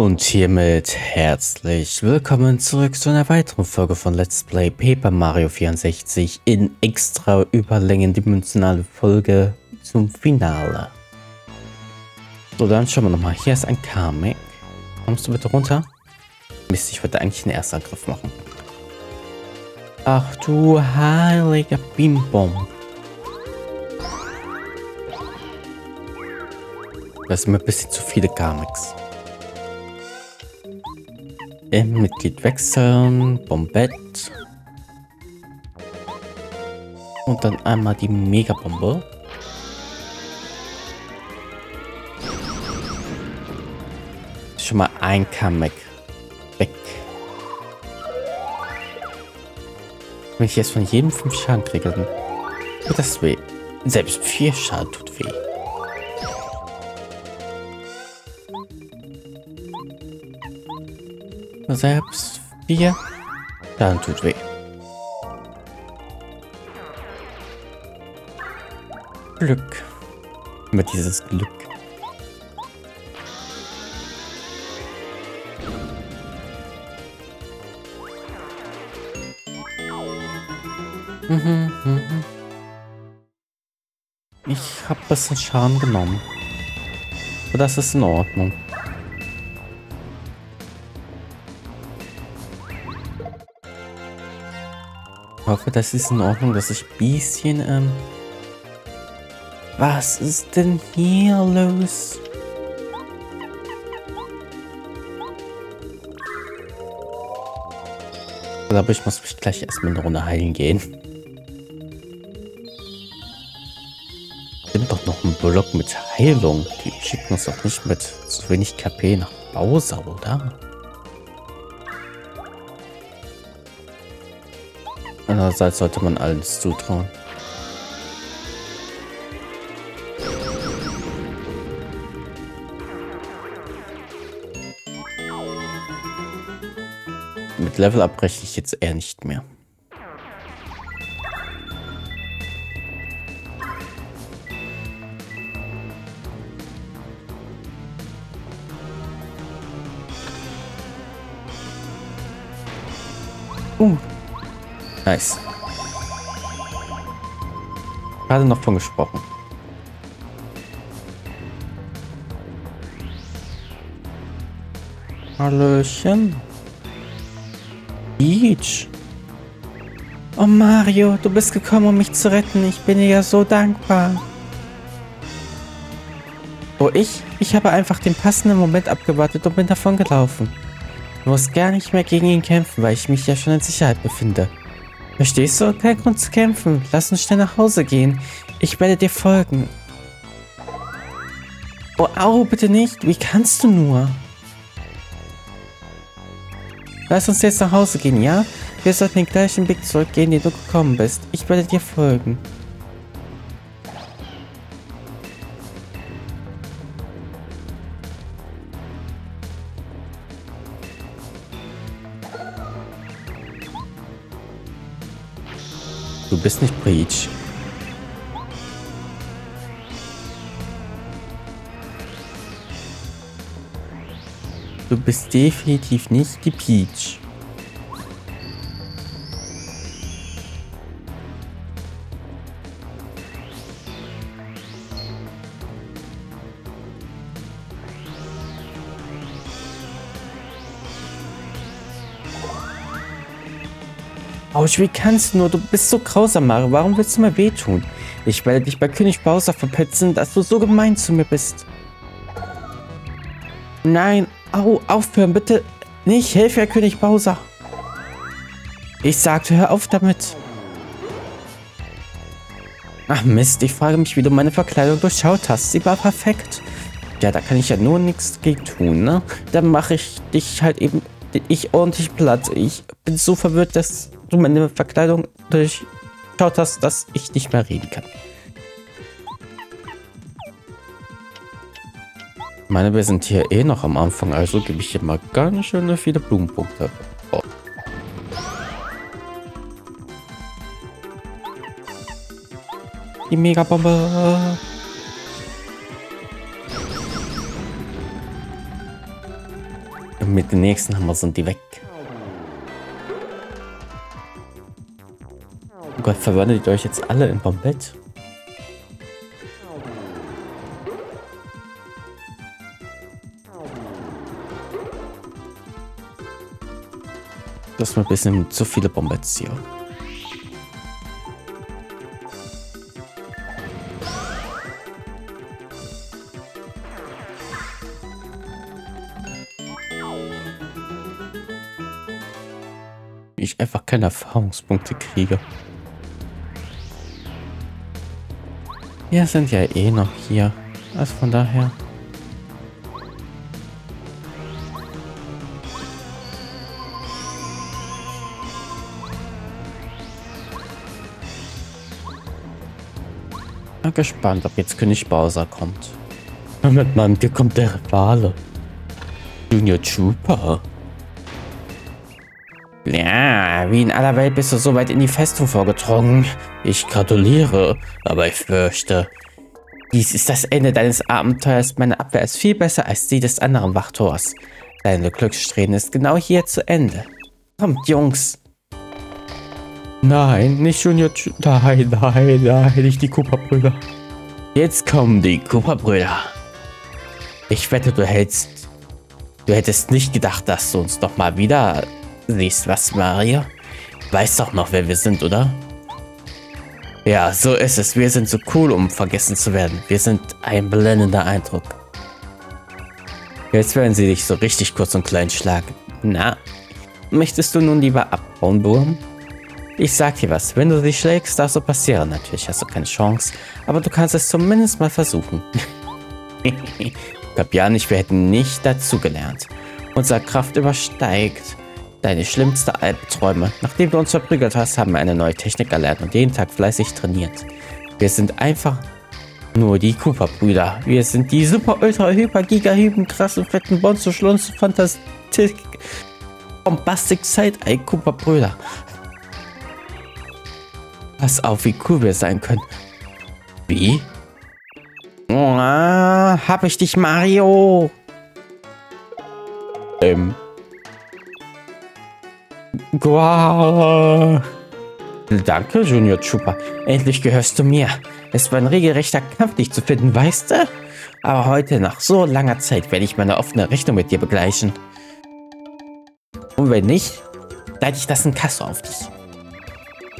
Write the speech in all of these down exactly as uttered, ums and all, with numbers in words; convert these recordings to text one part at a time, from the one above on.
Und hiermit herzlich willkommen zurück zu einer weiteren Folge von Let's Play Paper Mario vierundsechzig in extra überlängendimensionale Folge zum Finale. So, dann schauen wir nochmal. Hier ist ein Kamek. Kommst du bitte runter? Mist, ich wollte eigentlich einen Erstangriff machen. Ach du heiliger Bimbom. Das sind mir ein bisschen zu viele Kameks. Mitglied wechseln, Bombette. Und dann einmal die Megabombe. Schon mal ein Kamek weg. Wenn ich jetzt von jedem fünf Schaden kriege, dann tut das weh. Selbst vier Schaden tut weh. Selbst vier, dann tut weh. Glück. Immer dieses Glück. Mhm, mhm. Ich habe ein bisschen Schaden genommen. Aber das ist in Ordnung. Ich hoffe, das ist in Ordnung, dass ich ein bisschen, ähm... was ist denn hier los? Ich glaube, ich muss mich gleich erstmal eine Runde heilen gehen. Ich bin doch noch ein Block mit Heilung. Die schicken uns doch nicht mit so wenig K P nach Bowser, oder? Andererseits sollte man alles zutrauen. Mit Level Up rechne ich jetzt eher nicht mehr. Uh. Nice. Gerade noch von gesprochen. Hallöchen. Peach. Oh Mario, du bist gekommen, um mich zu retten. Ich bin dir ja so dankbar. Oh, ich? Ich habe einfach den passenden Moment abgewartet und bin davon gelaufen. Du musst gar nicht mehr gegen ihn kämpfen, weil ich mich ja schon in Sicherheit befinde. Verstehst du? Kein Grund zu kämpfen. Lass uns schnell nach Hause gehen. Ich werde dir folgen. Oh, au, bitte nicht. Wie kannst du nur? Lass uns jetzt nach Hause gehen, ja? Wir sollten den gleichen Weg zurückgehen, den du gekommen bist. Ich werde dir folgen. Du bist nicht Peach. Du bist definitiv nicht die Peach. Wie kannst du nur? Du bist so grausam, Mario. Warum willst du mir wehtun? Ich werde dich bei König Bowser verpetzen, dass du so gemein zu mir bist. Nein, au, aufhören, bitte. Nicht, hilf mir, König Bowser. Ich sagte, hör auf damit. Ach Mist, ich frage mich, wie du meine Verkleidung durchschaut hast. Sie war perfekt. Ja, da kann ich ja nur nichts gegen tun, ne? Dann mache ich dich halt eben... ich ordentlich platt. Ich bin so verwirrt, dass du meine Verkleidung durchschaut hast, dass ich nicht mehr reden kann. Ich meine, wir sind hier eh noch am Anfang, also gebe ich hier mal ganz schön viele Blumenpunkte. Oh. Die Megabombe. Und mit den nächsten haben wir sind die weg. Oh Gott, verwandelt euch jetzt alle in Bombette? Das ist ein bisschen zu viele Bombettes hier. Ich einfach keine Erfahrungspunkte kriege. Wir sind ja eh noch hier. Also von daher. Bin gespannt, ob jetzt König Bowser kommt. Moment mal, hier kommt der Rivale. Junior Trooper. Ja, wie in aller Welt bist du so weit in die Festung vorgedrungen. Ich gratuliere, aber ich fürchte, dies ist das Ende deines Abenteuers. Meine Abwehr ist viel besser als die des anderen Wachtors. Deine Glückssträhne ist genau hier zu Ende. Kommt, Jungs. Nein, nicht Junior Trooper. Nein, nein, nein, nicht die Koopa-Brüder. Jetzt kommen die Koopa-Brüder. Ich wette, du hältst... Du hättest nicht gedacht, dass du uns noch mal wieder... Siehst was, Mario? Weiß doch noch, wer wir sind, oder? Ja, so ist es. Wir sind so cool, um vergessen zu werden. Wir sind ein blendender Eindruck. Jetzt werden sie dich so richtig kurz und klein schlagen. Na, möchtest du nun lieber abhauen, Wurm? Ich sag dir was. Wenn du dich schlägst, darf so passieren. Natürlich hast du keine Chance, aber du kannst es zumindest mal versuchen. Ich glaub ja nicht, wir hätten nicht dazugelernt. Unsere Kraft übersteigt deine schlimmsten Albträume. Nachdem du uns verprügelt hast, haben wir eine neue Technik erlernt und jeden Tag fleißig trainiert. Wir sind einfach nur die Koopa-Brüder. Wir sind die super, ultra, hyper, giga, hypen, krassen, fetten, bonzo, schlunzen, fantastik, bombastik, side-eye Koopa-Brüder. Pass auf, wie cool wir sein können. Wie? Oh, hab ich dich, Mario? Ähm... Wow. Danke, Junior Trooper. Endlich gehörst du mir. Es war ein regelrechter Kampf, dich zu finden, weißt du? Aber heute, nach so langer Zeit, werde ich meine offene Rechnung mit dir begleichen. Und wenn nicht, leite ich das in Kasso auf dich.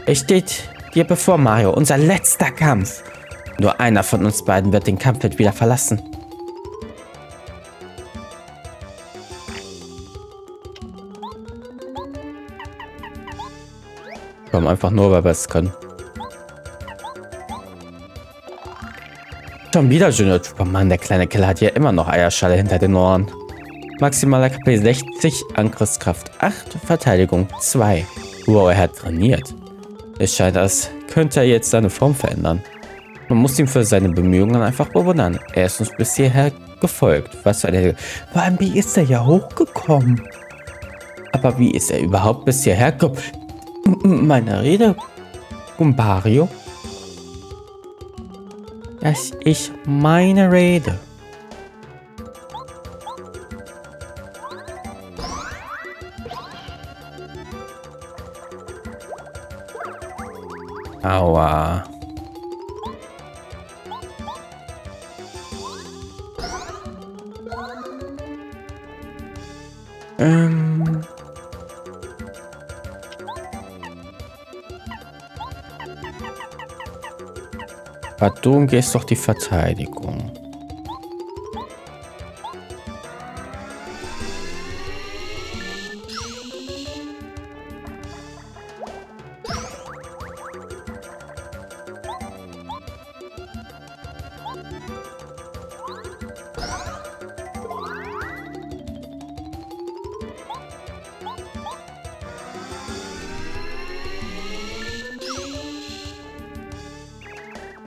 Es steht dir bevor, Mario. Unser letzter Kampf. Nur einer von uns beiden wird den Kampffeld wieder verlassen. Komm, einfach nur, weil wir es können. Schon wieder Junior Trooper. Mann, der kleine Killer hat hier immer noch Eierschale hinter den Ohren. Maximaler K P sechzig, Angriffskraft acht, Verteidigung zwei. Wow, er hat trainiert. Es scheint, als könnte er jetzt seine Form verändern. Man muss ihm für seine Bemühungen einfach bewundern. Er ist uns bis hierher gefolgt. Was für eine... Vor allem, wie ist er ja hochgekommen? Aber wie ist er überhaupt bis hierher gekommen? Meine Rede, Goombario. Das ist meine Rede. Aua. Ähm. Aber du umgehst doch die Verteidigung.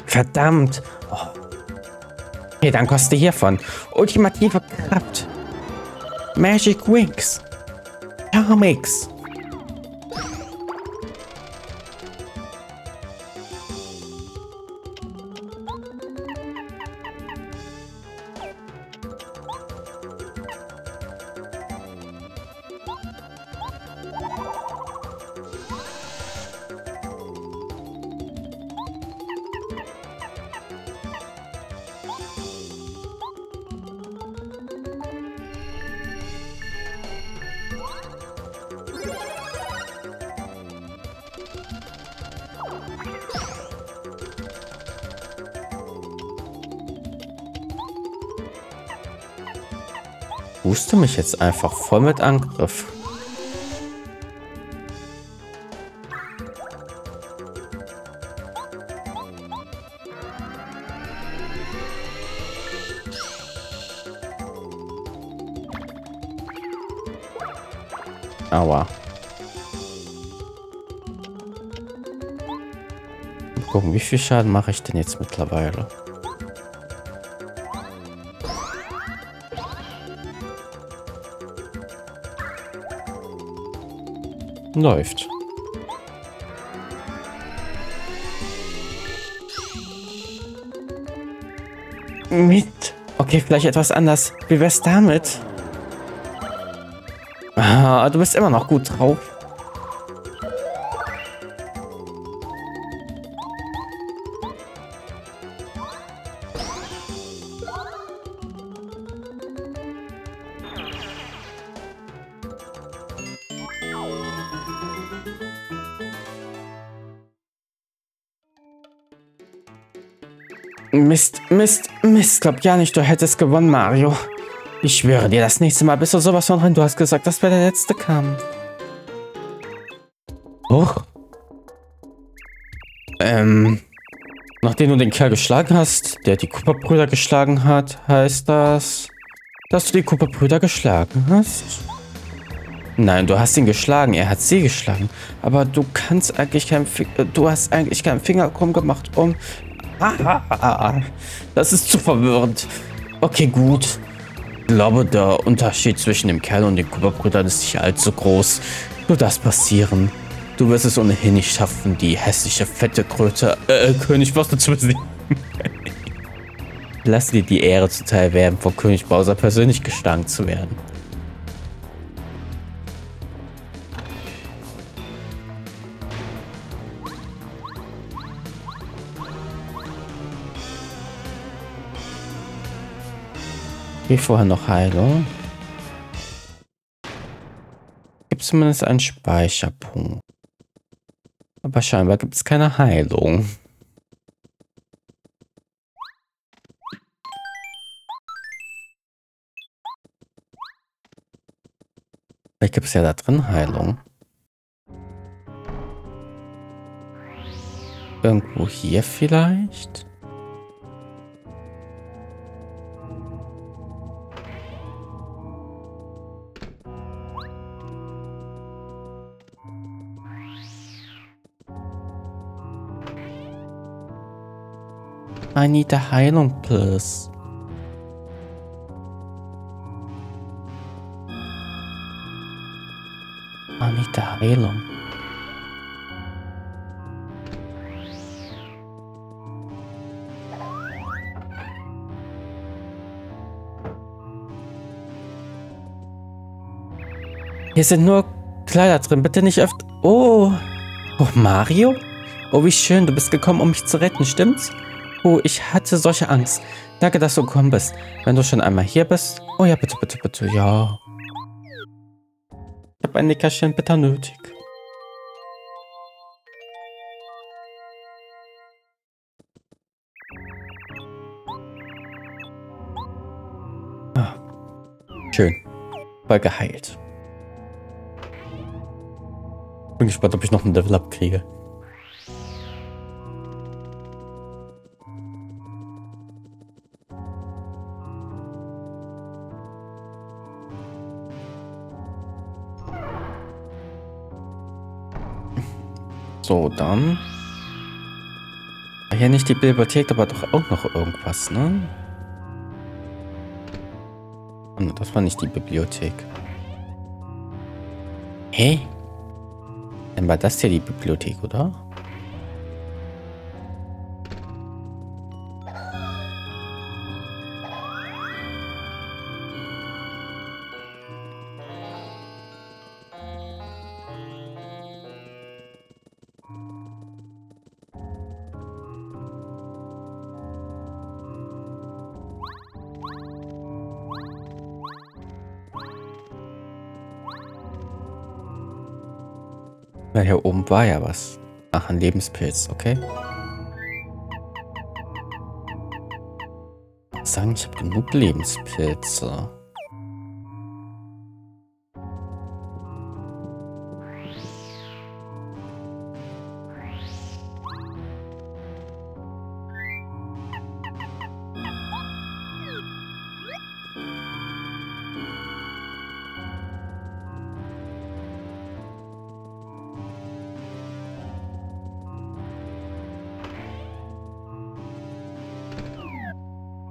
Verdammt! Oh. Okay, dann koste hiervon. Ultimative Kraft. Magic Wings. Kameks. booste mich jetzt einfach voll mit Angriff. Aua. Mal gucken, wie viel Schaden mache ich denn jetzt mittlerweile? Läuft. Mit. Okay, vielleicht etwas anders. Wie wär's damit? Ah, du bist immer noch gut drauf. Mist, Mist, Mist. Glaub ja nicht, du hättest gewonnen, Mario. Ich schwöre dir, das nächste Mal bist du sowas von drin. Du hast gesagt, das wäre der letzte Kampf. Huch. Ähm. Nachdem du den Kerl geschlagen hast, der die Koopa-Brüder geschlagen hat, heißt das, dass du die Koopa-Brüder geschlagen hast? Nein, du hast ihn geschlagen. Er hat sie geschlagen. Aber du kannst eigentlich keinen Finger... Du hast eigentlich keinen Finger krumm gemacht, um... Ah, das ist zu verwirrend. Okay, gut. Ich glaube, der Unterschied zwischen dem Kerl und den Koopa-Brüdern ist nicht allzu groß. Nur das passieren. Du wirst es ohnehin nicht schaffen, die hässliche, fette Kröte, äh, König Bowser zu besiegen. Lass dir die Ehre zuteil werden, von König Bowser persönlich geschlagen zu werden. Vorher noch Heilung. Gibt es zumindest einen Speicherpunkt. Aber scheinbar gibt es keine Heilung. Vielleicht gibt es ja da drin Heilung. Irgendwo hier vielleicht? I need a Heilung, please. I need a Heilung. Hier sind nur Kleider drin, bitte nicht öfter... Oh! Oh, Mario? Oh, wie schön, du bist gekommen, um mich zu retten, stimmt's? Oh, ich hatte solche Angst. Danke, dass du gekommen bist. Wenn du schon einmal hier bist... Oh ja, bitte, bitte, bitte, ja. Ich habe ein Nickerchen bitter nötig. Ah. Schön. Voll geheilt. Bin gespannt, ob ich noch ein Level-Up kriege. So, dann. Hier nicht die Bibliothek, aber doch auch noch irgendwas, ne? Und das war nicht die Bibliothek. Hä? Dann war das hier die Bibliothek, oder? Weil hier oben war ja was. Ach, ein Lebenspilz, okay. Ich muss sagen, ich habe genug Lebenspilze.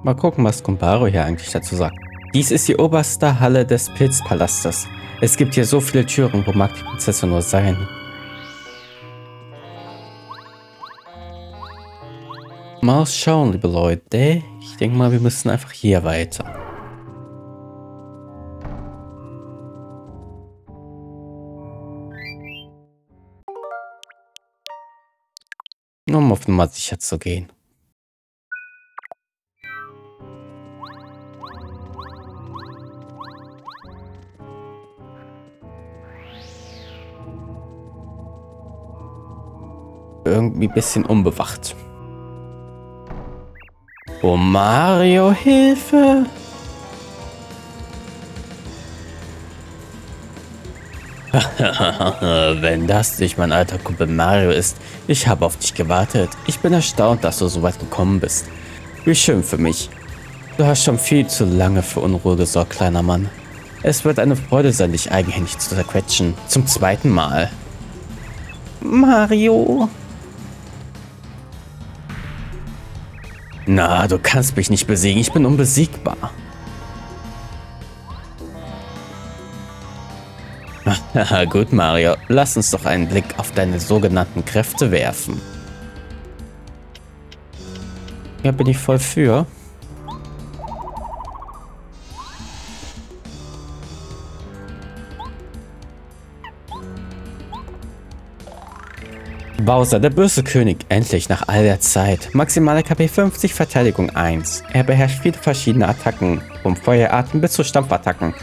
Mal gucken, was Goombario hier eigentlich dazu sagt. Dies ist die oberste Halle des Pilzpalastes. Es gibt hier so viele Türen, wo mag die Prinzessin nur sein? Mal schauen, liebe Leute. Ich denke mal, wir müssen einfach hier weiter. Nur um auf Nummer sicher zu gehen. Irgendwie ein bisschen unbewacht. Oh Mario, Hilfe! Wenn das nicht mein alter Kumpel Mario ist, ich habe auf dich gewartet. Ich bin erstaunt, dass du so weit gekommen bist. Wie schön für mich. Du hast schon viel zu lange für Unruhe gesorgt, kleiner Mann. Es wird eine Freude sein, dich eigenhändig zu zerquetschen. Zum zweiten Mal. Mario... Na, du kannst mich nicht besiegen. Ich bin unbesiegbar. Haha, gut, Mario. Lass uns doch einen Blick auf deine sogenannten Kräfte werfen. Ja, bin ich voll für. Bowser, der böse König, endlich nach all der Zeit. Maximale K P fünfzig, Verteidigung eins. Er beherrscht viele verschiedene Attacken, vom Feueratem bis zu Stampfattacken.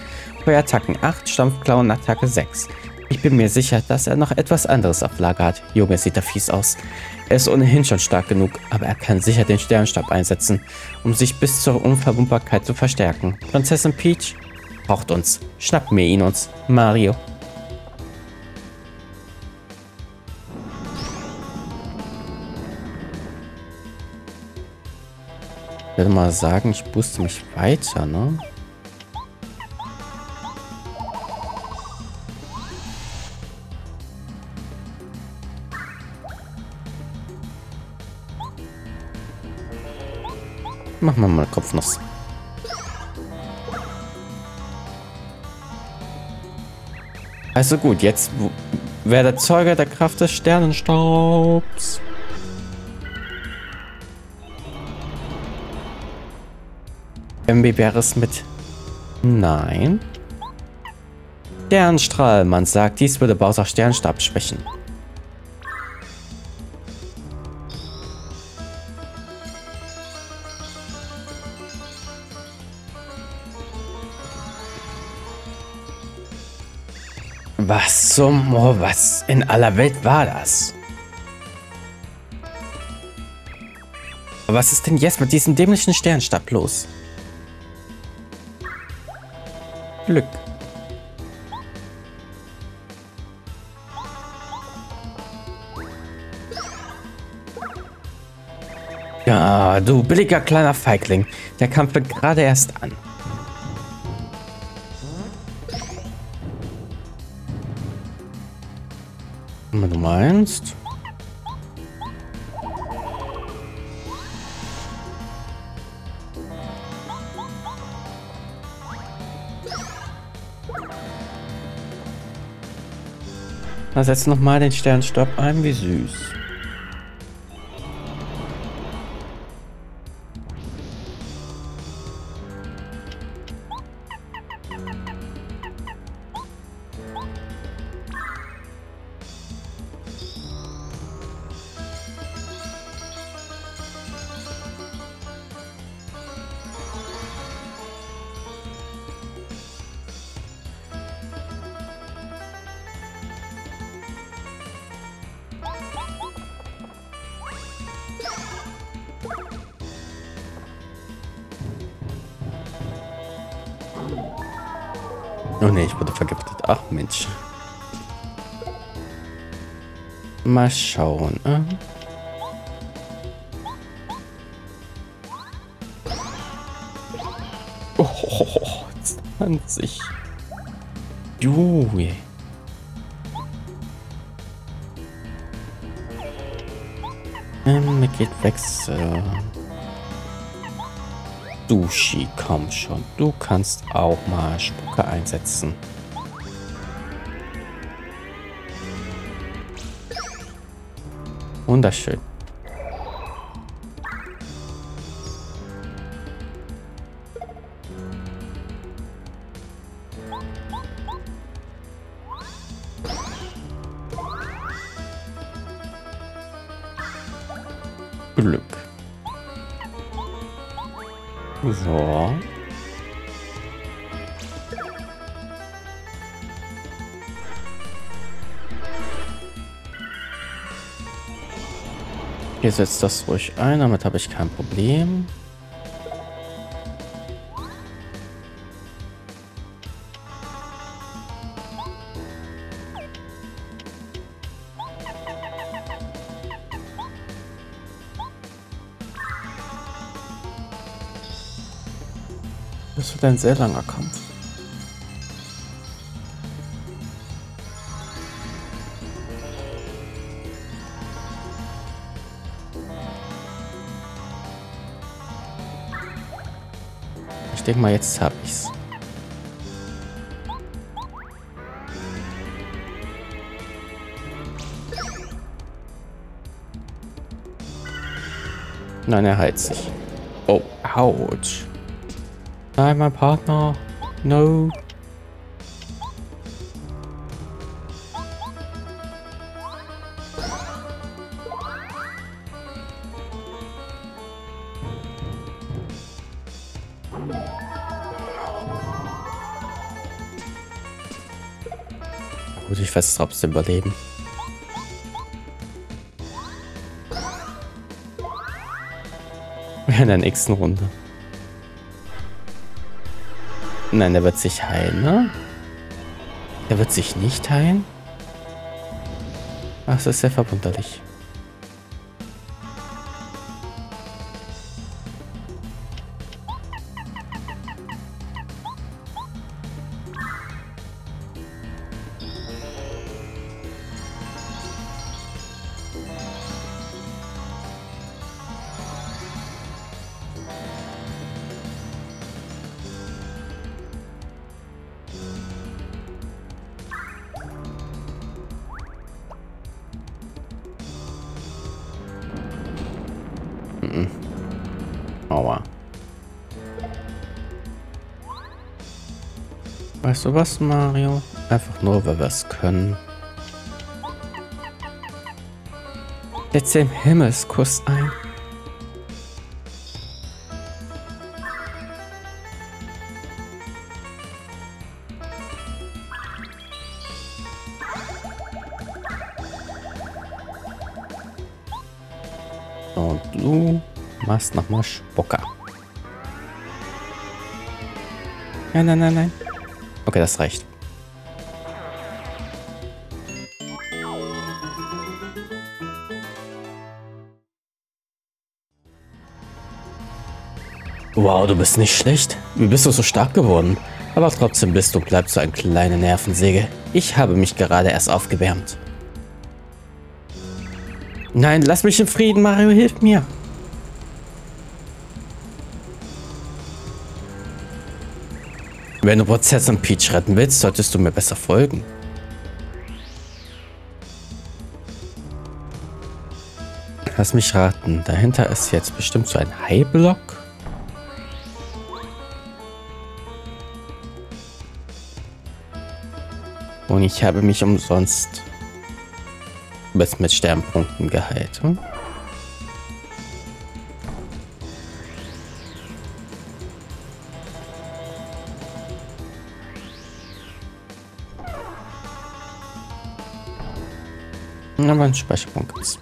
Feuerattacken acht, Stampfklauenattacke sechs. Ich bin mir sicher, dass er noch etwas anderes auf Lager hat. Junge, sieht er fies aus. Er ist ohnehin schon stark genug, aber er kann sicher den Sternstab einsetzen, um sich bis zur Unverwundbarkeit zu verstärken. Prinzessin Peach braucht uns. Schnappen wir ihn uns, Mario. Ich würde mal sagen, ich booste mich weiter, ne? Machen wir mal Kopfnuss. Also gut, jetzt wäre der Zeuge der Kraft des Sternenstaubs. M B wäre es mit... Nein. Sternstrahl. Man sagt, dies würde Bowser Sternstab schwächen. Was zum... Oh, was in aller Welt war das? Aber was ist denn jetzt mit diesem dämlichen Sternstab los? Glück. Ja, du billiger kleiner Feigling. Der Kampf fängt gerade erst an. Wenn du meinst. Na, setz nochmal den Sternstab ein, wie süß. Oh ne, ich wurde vergiftet. Ach Mensch. Mal schauen. Äh? Oh, oh, oh, zwanzig. Jui. Ähm, geht wechseln. Dushi, komm schon. Du kannst auch mal Spucke einsetzen. Wunderschön. Glück. So. Hier setzt das ruhig ein, damit habe ich kein Problem. Das wird ein sehr langer Kampf. Ich denke mal, jetzt habe ich's. Nein, er heilt sich. Oh, ouch. Nein, mein Partner. No. Gut, ich werde es trotzdem überleben. In der nächsten Runde. Nein, der wird sich heilen, ne? Der wird sich nicht heilen? Ach, das ist sehr verwunderlich. Aua. Weißt du was, Mario? Einfach nur, weil wir es können. Setz den Himmelskuss ein. Und du machst nochmal Spucker. Nein, nein, nein, nein. Okay, das reicht. Wow, du bist nicht schlecht. Wie bist du so stark geworden? Aber trotzdem bist du und bleibst so ein kleiner Nervensäge. Ich habe mich gerade erst aufgewärmt. Nein, lass mich in Frieden, Mario, hilf mir. Wenn du Prinzessin Peach retten willst, solltest du mir besser folgen. Lass mich raten, dahinter ist jetzt bestimmt so ein Highblock. Und ich habe mich umsonst mit Sternpunkten geheilt. Hm? Aber ein Speicherpunkt ist.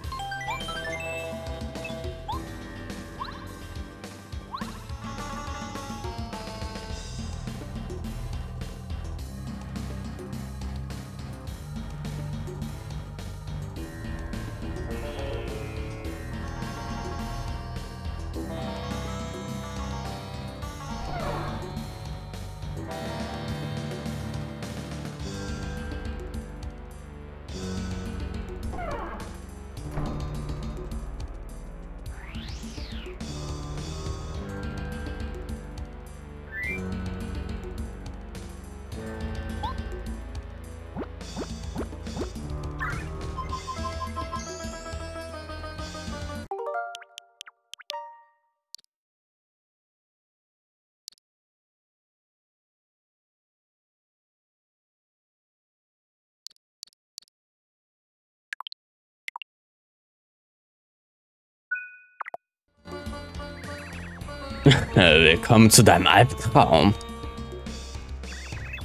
Willkommen zu deinem Albtraum.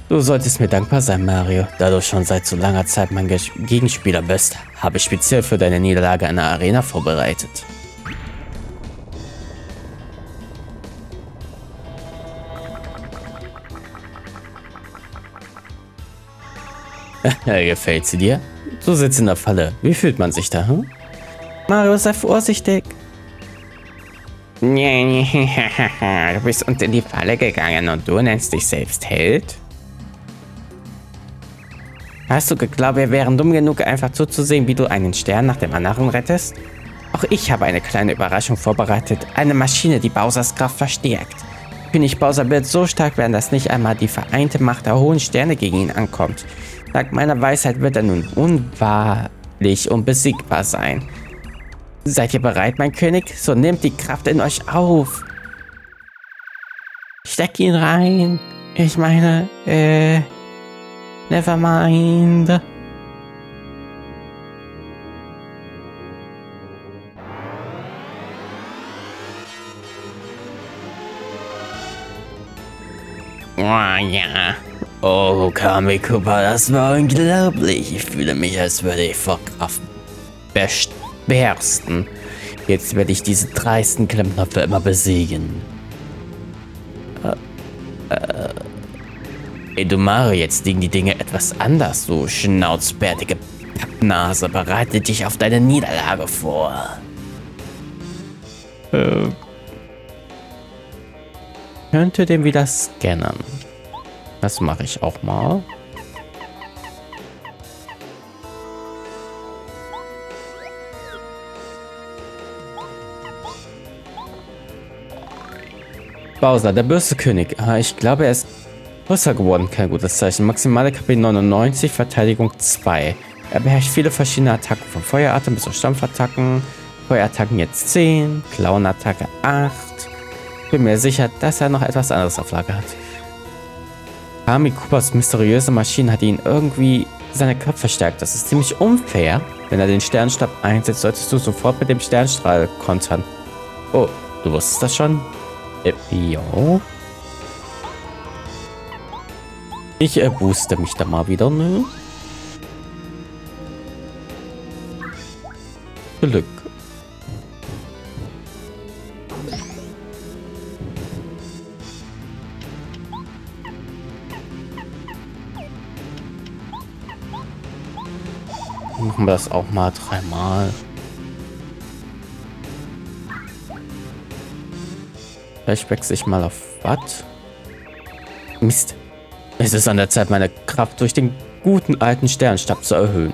Du solltest mir dankbar sein, Mario. Da du schon seit so langer Zeit mein Gegenspieler bist, habe ich speziell für deine Niederlage eine Arena vorbereitet. Gefällt sie dir? So sitzt in der Falle. Wie fühlt man sich da, hm? Mario, sei vorsichtig. Du bist uns in die Falle gegangen und du nennst dich selbst Held? Hast du geglaubt, wir wären dumm genug, einfach zuzusehen, wie du einen Stern nach dem anderen rettest? Auch ich habe eine kleine Überraschung vorbereitet. Eine Maschine, die Bowsers Kraft verstärkt. König Bowser wird so stark werden, dass nicht einmal die vereinte Macht der hohen Sterne gegen ihn ankommt. Dank meiner Weisheit wird er nun unwahrlich unbesiegbar sein. Seid ihr bereit, mein König? So nehmt die Kraft in euch auf. Steck ihn rein. Ich meine, äh... nevermind. Oh ja. Oh, Kammy Koopa, das war unglaublich. Ich fühle mich, als würde ich vor Kraft bersten. Jetzt werde ich diese dreisten Klempner für immer besiegen. Äh, äh, ey, du Mario, jetzt liegen die Dinge etwas anders, du schnauzbärtige Pappnase. Bereite dich auf deine Niederlage vor. Äh. Könnte den wieder scannen. Das mache ich auch mal. Bowser, der Bürstekönig. Ah, ich glaube, er ist größer geworden. Kein gutes Zeichen. Maximale K P neunundneunzig, Verteidigung zwei. Er beherrscht viele verschiedene Attacken. Von Feueratem bis auf Stampfattacken. Feuerattacken jetzt zehn. Klauenattacke acht. Bin mir sicher, dass er noch etwas anderes auf Lager hat. Kammy Koopas mysteriöse Maschine hat ihn irgendwie seine Kraft verstärkt. Das ist ziemlich unfair. Wenn er den Sternstab einsetzt, solltest du sofort mit dem Sternstrahl kontern. Oh, du wusstest das schon? Äh, jo. Ich äh, booste mich da mal wieder, ne? Glück. Machen wir das auch mal dreimal. Vielleicht wechsle ich mal auf was? Mist. Es ist an der Zeit, meine Kraft durch den guten alten Sternstab zu erhöhen.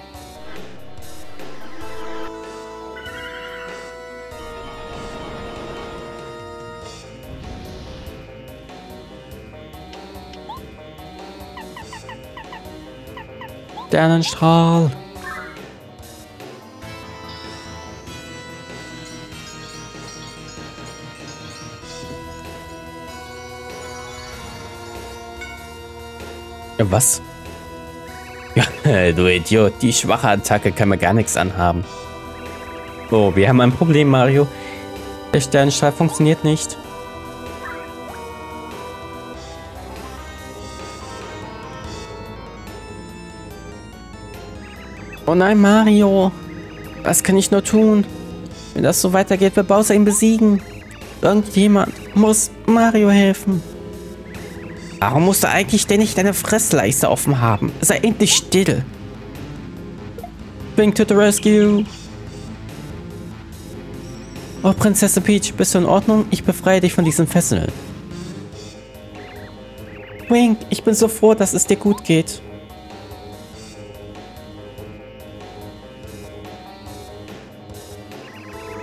Sternenstrahl. Was? Du Idiot, die schwache Attacke kann mir gar nichts anhaben. Oh, wir haben ein Problem, Mario. Der Sternstrahl funktioniert nicht. Oh nein, Mario. Was kann ich nur tun? Wenn das so weitergeht, wird Bowser ihn besiegen. Irgendjemand muss Mario helfen. Warum musst du eigentlich ständig deine Fressleiste offen haben? Sei endlich still. Twink to the rescue. Oh, Prinzessin Peach, bist du in Ordnung? Ich befreie dich von diesen Fesseln. Twink, ich bin so froh, dass es dir gut geht.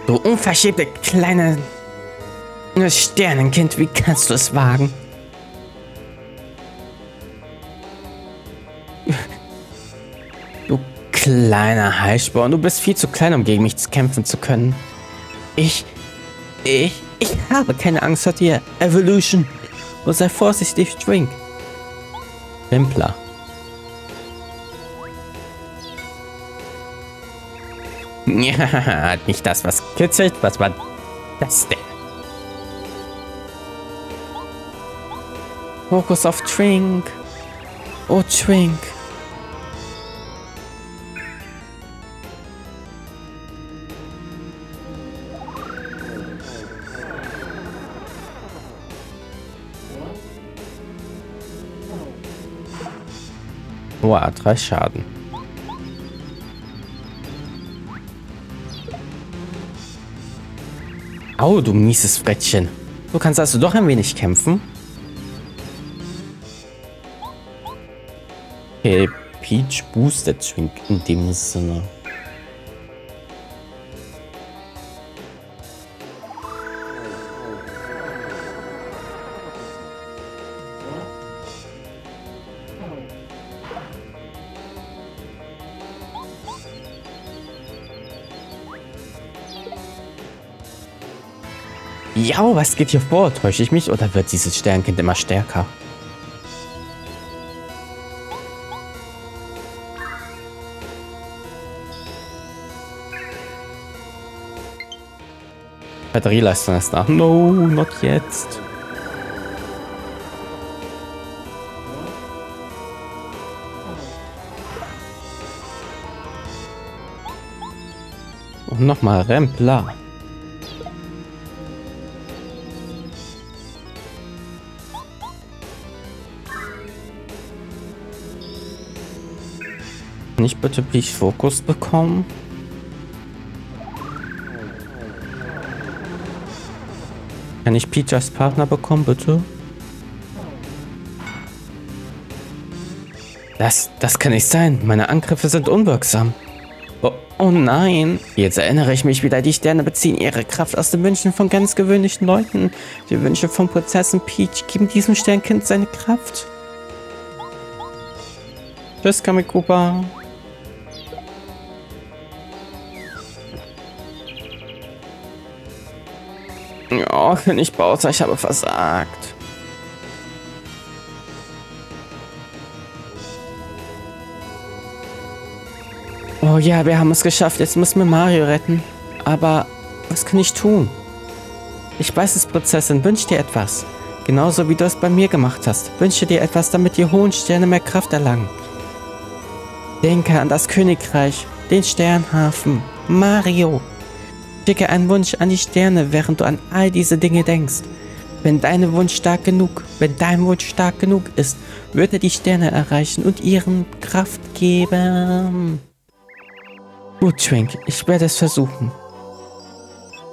Du unverschämte kleine Sternenkind, wie kannst du es wagen? Kleiner Heißsporn, du bist viel zu klein, um gegen mich kämpfen zu können. Ich, ich, ich habe keine Angst vor dir, Evolution. Und sei vorsichtig, Twink. Wimpler. Ja, hat mich das was kitzelt? Was war das denn? Fokus auf Twink. Oh, Twink. Nur wow, drei Schaden. Au, du mieses Frettchen. Du kannst also doch ein wenig kämpfen. Okay, Peach boostet Twink in dem Sinne. Ja, was geht hier vor? Täusche ich mich oder wird dieses Sternkind immer stärker? Batterieleistung ist da. No, not jetzt. Und nochmal Rempler. Nicht bitte Peach Fokus bekommen. Kann ich Peach als Partner bekommen, bitte? Das, das kann nicht sein. Meine Angriffe sind unwirksam. Oh, oh nein. Jetzt erinnere ich mich wieder, die Sterne beziehen ihre Kraft aus den Wünschen von ganz gewöhnlichen Leuten. Die Wünsche von Prinzessin Peach geben diesem Sternkind seine Kraft. Tschüss, Kammy Koopa. Oh, König Bowser, ich habe versagt. Oh ja, wir haben es geschafft. Jetzt müssen wir Mario retten. Aber was kann ich tun? Ich weiß es, Prinzessin. Wünsch dir etwas. Genauso wie du es bei mir gemacht hast. Wünsche dir etwas, damit die hohen Sterne mehr Kraft erlangen. Denke an das Königreich, den Sternhafen, Mario. Schicke einen Wunsch an die Sterne, während du an all diese Dinge denkst. Wenn dein Wunsch stark genug, wenn dein Wunsch stark genug ist, wird er die Sterne erreichen und ihren Kraft geben. Gut, Twink, ich werde es versuchen.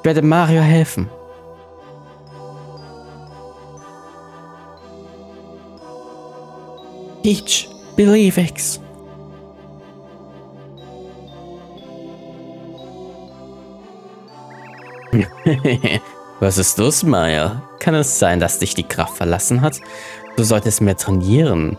Ich werde Mario helfen. Peach, believe it. Was ist los, Maya? Kann es sein, dass dich die Kraft verlassen hat? Du solltest mehr trainieren.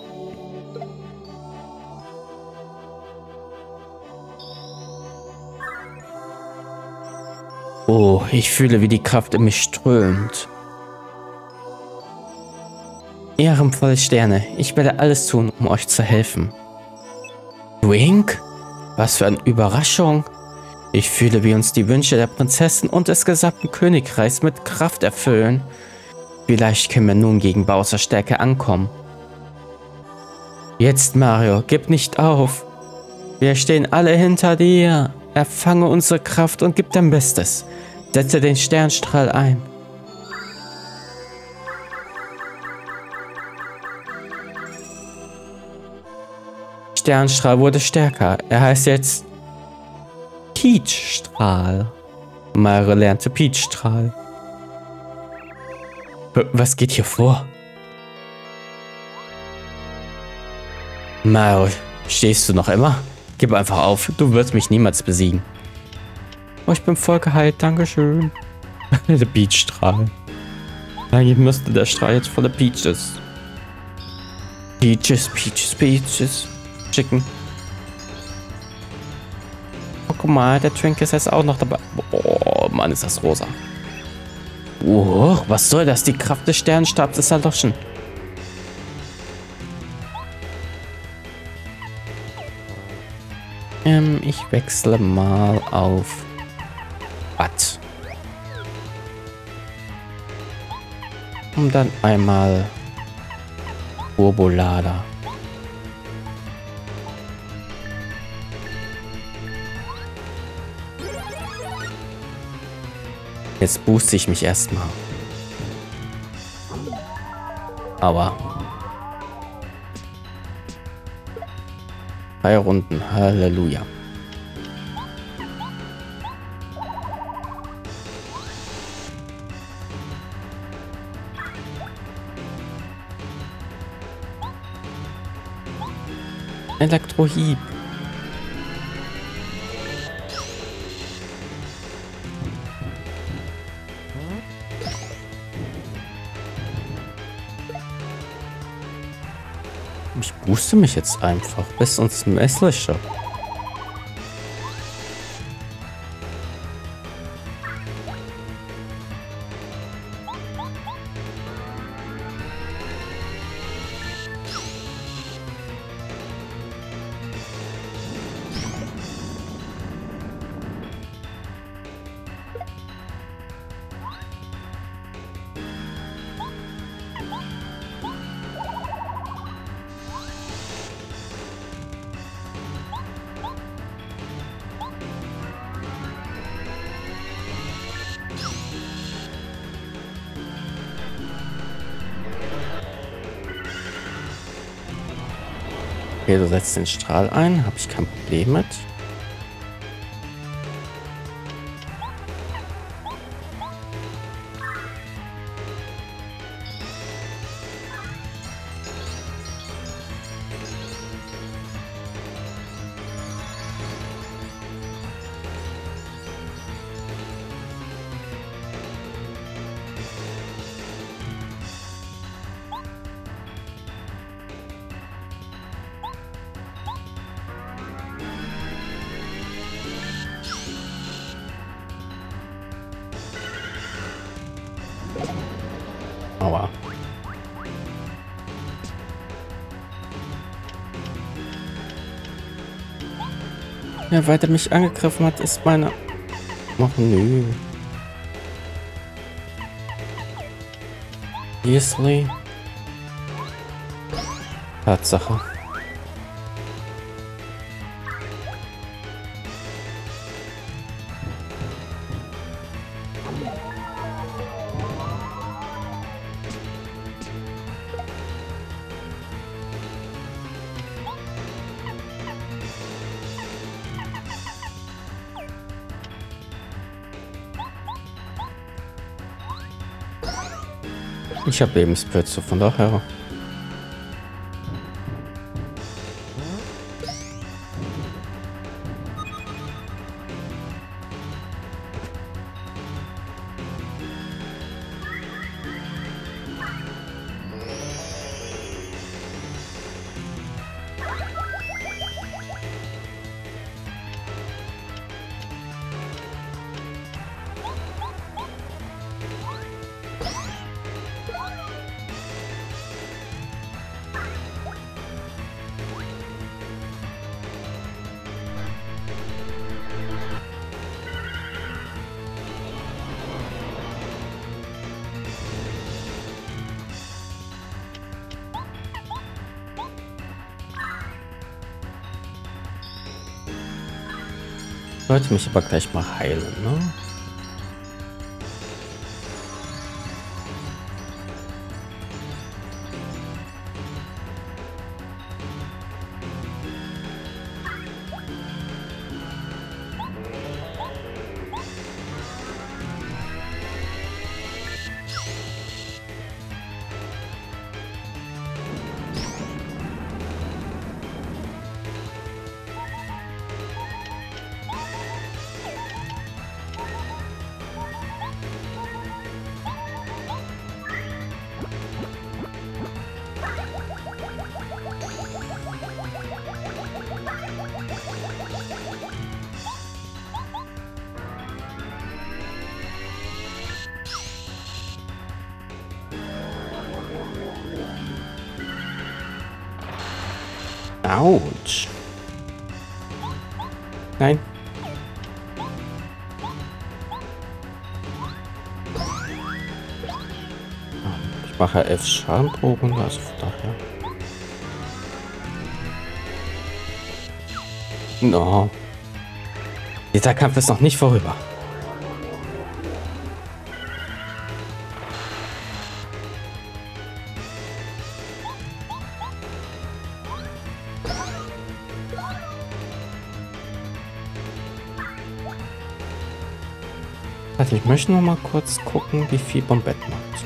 Oh, ich fühle, wie die Kraft in mich strömt. Ehrenvolle Sterne, ich werde alles tun, um euch zu helfen. Twink? Was für eine Überraschung. Ich fühle, wie uns die Wünsche der Prinzessin und des gesamten Königreichs mit Kraft erfüllen. Vielleicht können wir nun gegen Bowser Stärke ankommen. Jetzt, Mario, gib nicht auf. Wir stehen alle hinter dir. Erfange unsere Kraft und gib dein Bestes. Setze den Sternstrahl ein. Sternstrahl wurde stärker. Er heißt jetzt Peachstrahl. Mario lernte Peachstrahl. Was geht hier vor? Mario, stehst du noch immer? Gib einfach auf, du wirst mich niemals besiegen. Oh, ich bin voll geheilt, dankeschön. Der Peachstrahl. Eigentlich müsste der Strahl jetzt voller Peaches. Peaches, Peaches, Peaches. Schicken. Guck mal, der Twink ist jetzt auch noch dabei. Oh, Mann, ist das rosa. Oh, was soll das? Die Kraft des Sternstabs ist erloschen. Ähm, ich wechsle mal auf... Watt. Und dann einmal... Turbolader. Jetzt booste ich mich erstmal. Aber drei Runden. Halleluja. Elektrohieb. Ich booste mich jetzt einfach bis ins Messliche. Okay, du setzt den Strahl ein, habe ich kein Problem mit. Ja, weil der mich angegriffen hat, ist meine... Oh, nö. Seriously? Tatsache. Ich habe Lebensplätze, von daher. Ich sollte mich aber gleich mal heilen, ne? Autsch. Nein. Ich mache elf Schadenproben, also von daher. No. Dieser Kampf ist noch nicht vorüber. Also ich möchte noch mal kurz gucken, wie viel Bombette macht.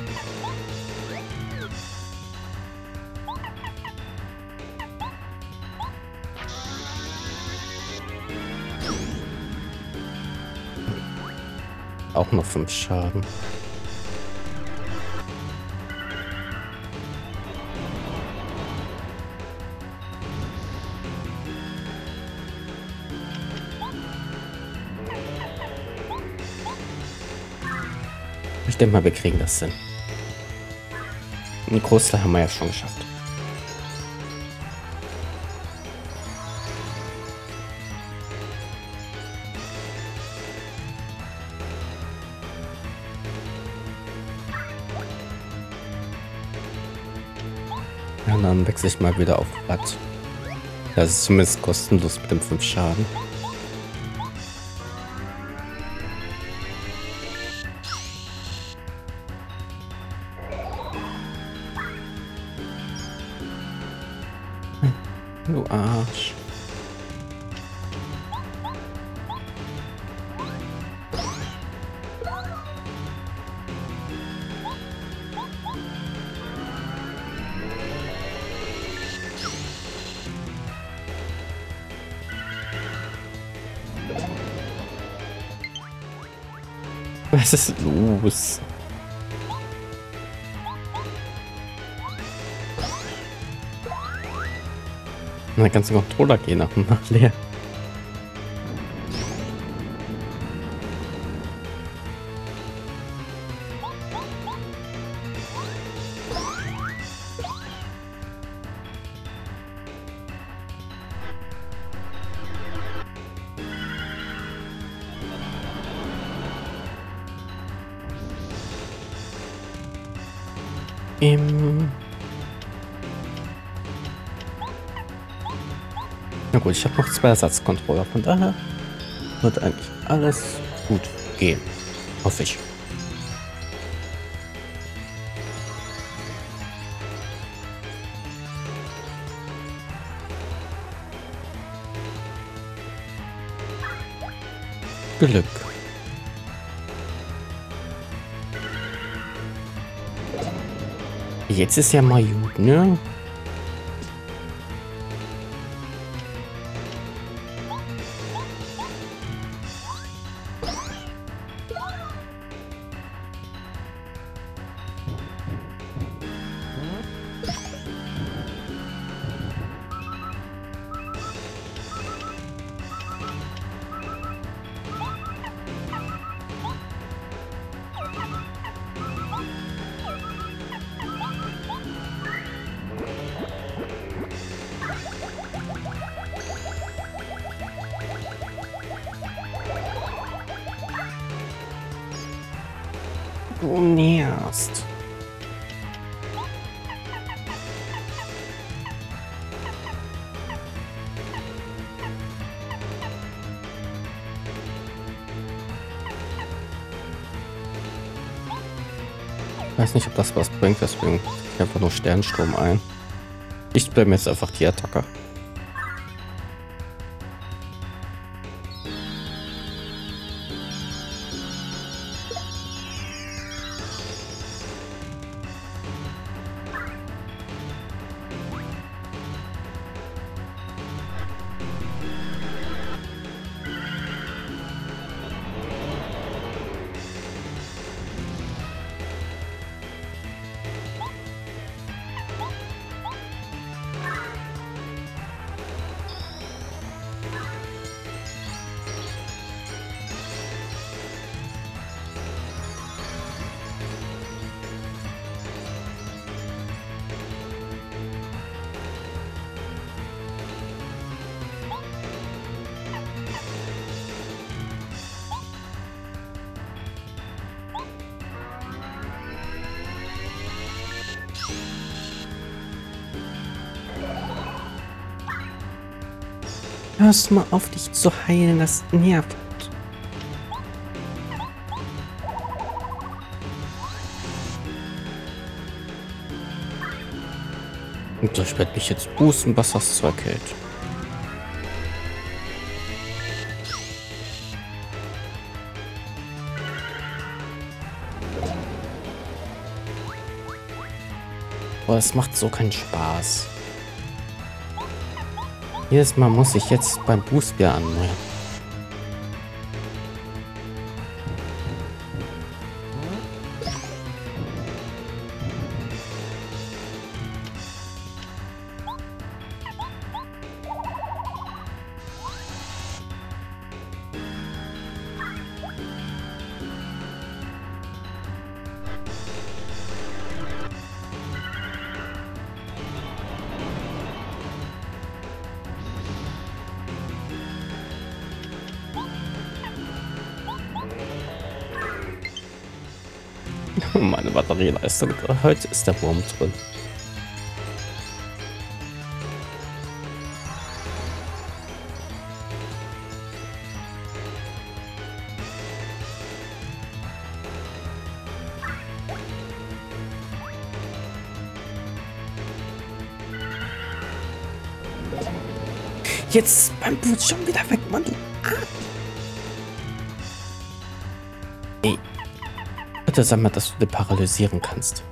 Auch noch fünf Schaden. Ich denke mal, wir kriegen das hin. Einen Großteil haben wir ja schon geschafft. Dann wechsle ich mal wieder auf Blatt. Das ist zumindest kostenlos mit dem fünf Schaden. Du Arsch. Was ist los? Der ganze Controller geht nach und nach leer. Na gut, ich habe noch zwei Ersatzcontroller, von daher wird eigentlich alles gut gehen. Hoffe ich. Glück. Jetzt ist ja mal gut, ne? Du nervst. Ich weiß nicht, ob das was bringt, deswegen ich einfach nur Sternstrom ein. Ich blende jetzt einfach die Attacke. Hörst du mal auf, dich zu heilen, das nervt. Und ich werde mich jetzt boosten, was das zu erkältet. Boah, es macht so keinen Spaß. Jedes Mal muss ich jetzt beim Boost wieder anmelden. Meine Batterieleistung, heute ist der Wurm drin. Jetzt beim Blut schon wieder weg, Mann, du Arsch. Ey. Bitte sag mal, dass du den paralysieren kannst.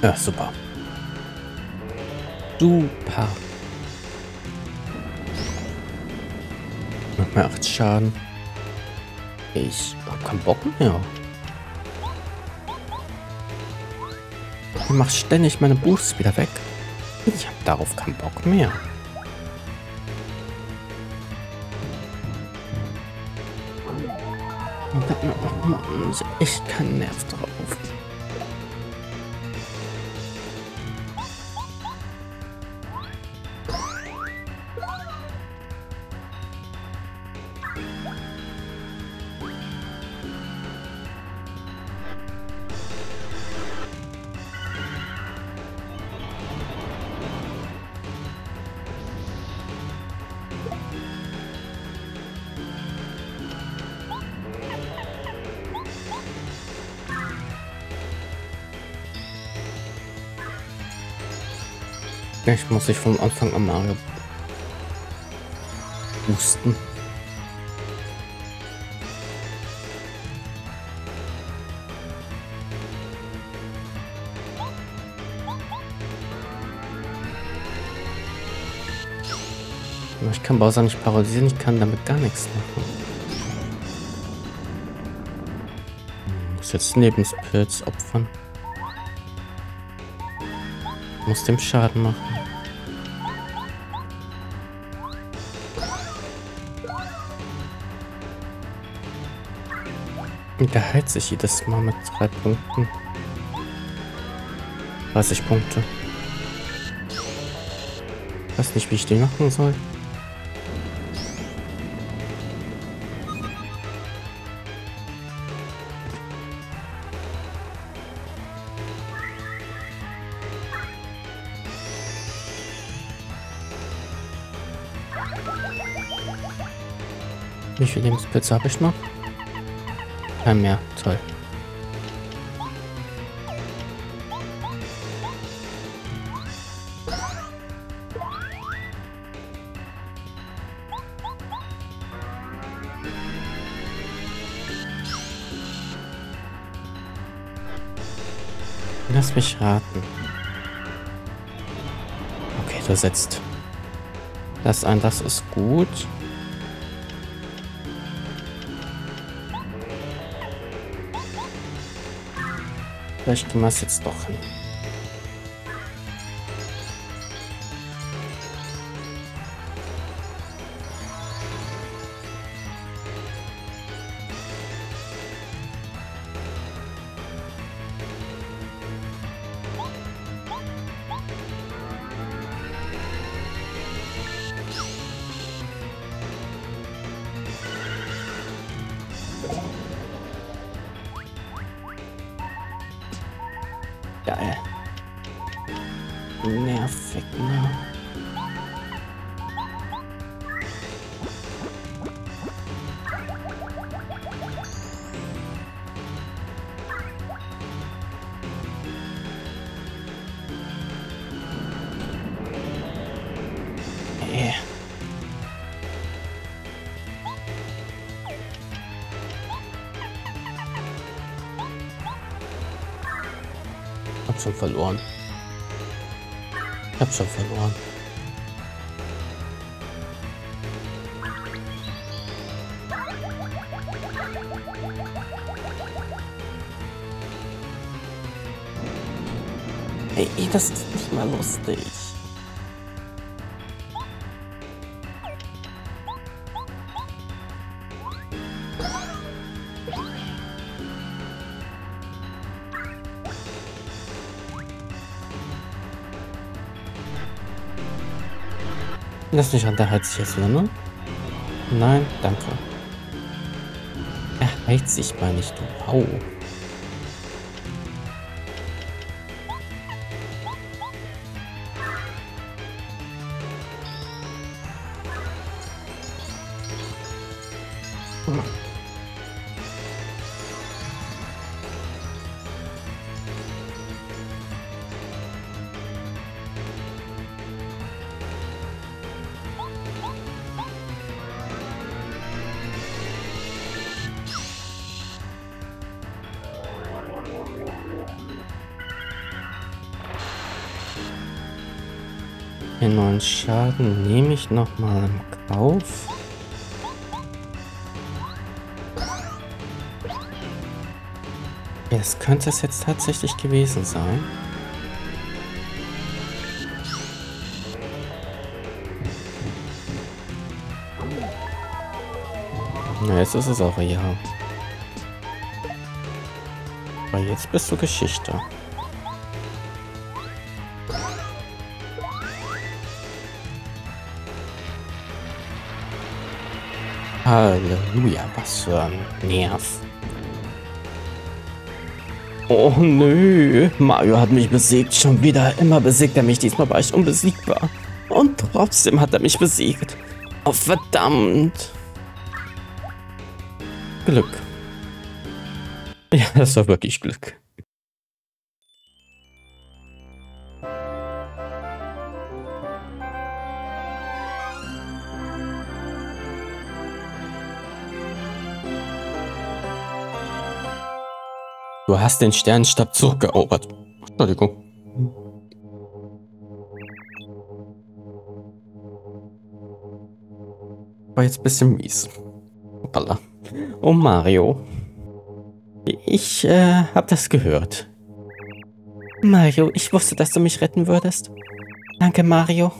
Ja, super. Super. Nochmal acht Schaden. Ich hab keinen Bock mehr. Ich mach ständig meine Boosts wieder weg. Ich hab darauf keinen Bock mehr. Ich hab echt keinen Nerv drauf. Ich muss ich vom Anfang an Mario boosten. Ich kann Bowser nicht paralysieren, ich kann damit gar nichts machen. Ich muss jetzt Lebenspilz opfern. Ich muss dem Schaden machen. Da heilt sich jedes Mal mit drei Punkten. dreißig Punkte. Ich weiß nicht, wie ich den machen soll. Wie viele Lebenspilze habe ich noch? Kein mehr, toll. Lass mich raten. Okay, du setzt. Das ein, das ist gut. Vielleicht tun wir es jetzt doch hin. Nee. Hab schon verloren. Hab schon verloren. Ey, das ist nicht mal lustig. Das nicht an, der heizt sich jetzt wieder, ne? Nein, danke. Er heizt sich mal nicht, du Hau. Den neuen Schaden nehme ich nochmal im Kauf. Das könnte es jetzt tatsächlich gewesen sein. Na, jetzt ist es auch ja. Aber jetzt bist du Geschichte. Halleluja, was für ein Nerv. Oh nö, Mario hat mich besiegt, schon wieder. Immer besiegt er mich, diesmal war ich unbesiegbar. Und trotzdem hat er mich besiegt. Oh verdammt. Glück. Ja, das war wirklich Glück. Du hast den Sternstab zurückerobert. Entschuldigung. War jetzt ein bisschen mies. Hoppala. Oh Mario. Ich äh, hab das gehört. Mario, ich wusste, dass du mich retten würdest. Danke, Mario.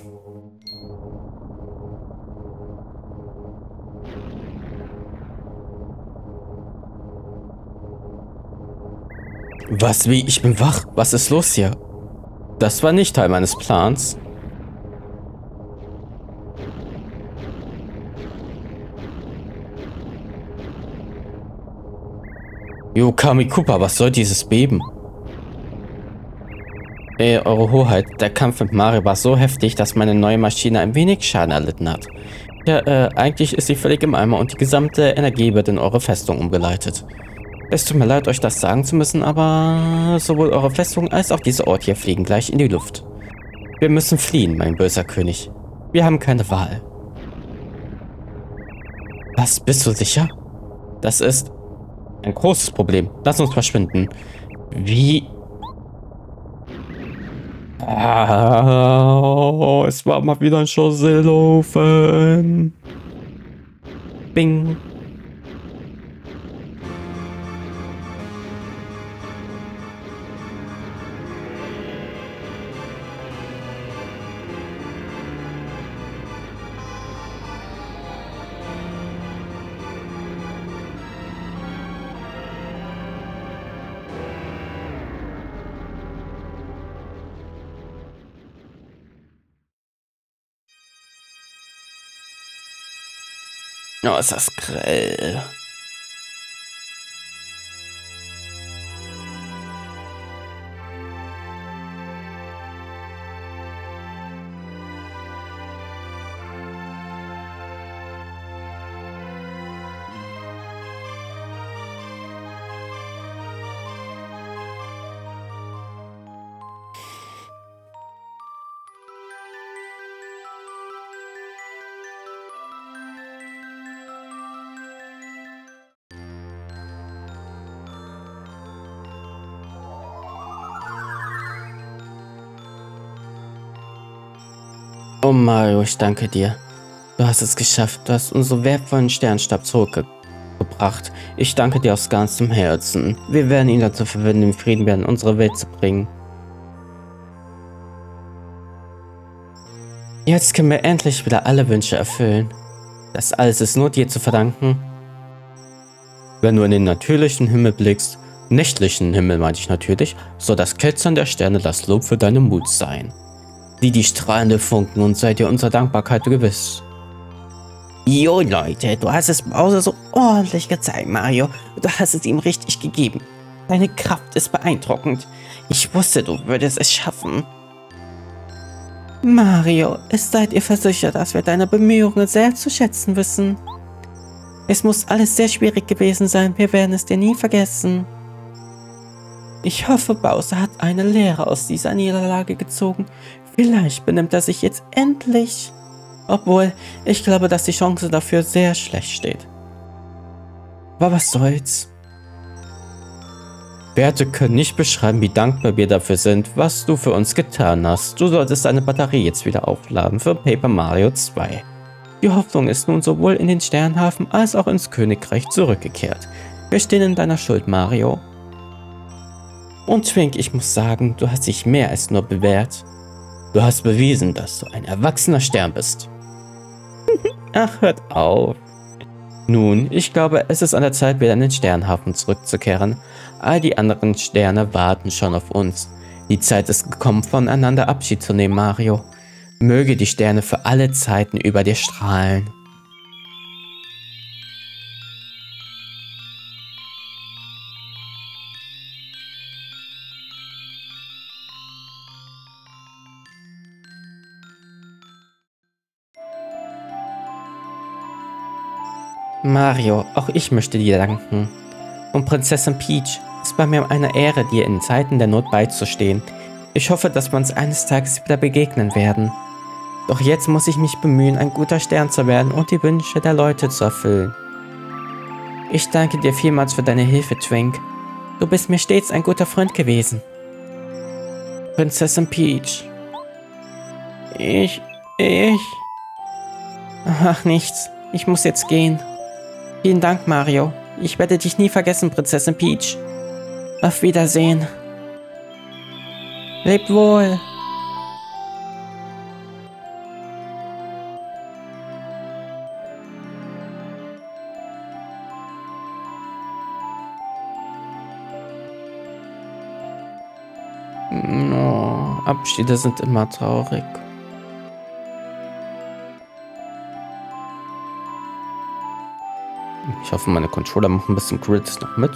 Was, wie? Ich bin wach. Was ist los hier? Das war nicht Teil meines Plans. Jo, Kammy Koopa, was soll dieses Beben? Ey, eure Hoheit, der Kampf mit Mario war so heftig, dass meine neue Maschine ein wenig Schaden erlitten hat. Ja, äh, eigentlich ist sie völlig im Eimer und die gesamte Energie wird in eure Festung umgeleitet. Es tut mir leid, euch das sagen zu müssen, aber sowohl eure Festung als auch dieser Ort hier fliegen gleich in die Luft. Wir müssen fliehen, mein böser König. Wir haben keine Wahl. Was, bist du sicher? Das ist ein großes Problem. Lass uns verschwinden. Wie? Oh, es war mal wieder ein Schusselofen. Bing. Oh, ist das grell. Oh Mario, ich danke dir. Du hast es geschafft. Du hast unseren wertvollen Sternstab zurückgebracht. Ich danke dir aus ganzem Herzen. Wir werden ihn dazu verwenden, den Frieden in unsere Welt zu bringen. Jetzt können wir endlich wieder alle Wünsche erfüllen. Das alles ist nur dir zu verdanken. Wenn du in den natürlichen Himmel blickst, nächtlichen Himmel meinte ich natürlich, soll das Glitzern der Sterne das Lob für deinen Mut sein. Sieh die strahlende Funken und sei dir unserer Dankbarkeit gewiss. Jo Leute, du hast es Bowser so ordentlich gezeigt, Mario. Du hast es ihm richtig gegeben. Deine Kraft ist beeindruckend. Ich wusste, du würdest es schaffen. Mario, es seid ihr versichert, dass wir deine Bemühungen sehr zu schätzen wissen. Es muss alles sehr schwierig gewesen sein, wir werden es dir nie vergessen. Ich hoffe, Bowser hat eine Lehre aus dieser Niederlage gezogen. Vielleicht benimmt er sich jetzt endlich. Obwohl, ich glaube, dass die Chance dafür sehr schlecht steht. Aber was soll's? Werte können nicht beschreiben, wie dankbar wir dafür sind, was du für uns getan hast. Du solltest deine Batterie jetzt wieder aufladen für Paper Mario zwei. Die Hoffnung ist nun sowohl in den Sternhafen als auch ins Königreich zurückgekehrt. Wir stehen in deiner Schuld, Mario. Und Twink, ich muss sagen, du hast dich mehr als nur bewährt. Du hast bewiesen, dass du ein erwachsener Stern bist. Ach, hört auf. Nun, ich glaube, es ist an der Zeit, wieder in den Sternhafen zurückzukehren. All die anderen Sterne warten schon auf uns. Die Zeit ist gekommen, voneinander Abschied zu nehmen, Mario. Möge die Sterne für alle Zeiten über dir strahlen. Mario, auch ich möchte dir danken. Und Prinzessin Peach, es war mir eine Ehre, dir in Zeiten der Not beizustehen. Ich hoffe, dass wir uns eines Tages wieder begegnen werden. Doch jetzt muss ich mich bemühen, ein guter Stern zu werden und die Wünsche der Leute zu erfüllen. Ich danke dir vielmals für deine Hilfe, Twink. Du bist mir stets ein guter Freund gewesen. Prinzessin Peach. Ich, ich... Ach, nichts. Ich muss jetzt gehen. Vielen Dank, Mario. Ich werde dich nie vergessen, Prinzessin Peach. Auf Wiedersehen. Leb wohl. No, Abschiede sind immer traurig. Ich hoffe, meine Controller machen ein bisschen Crits noch mit.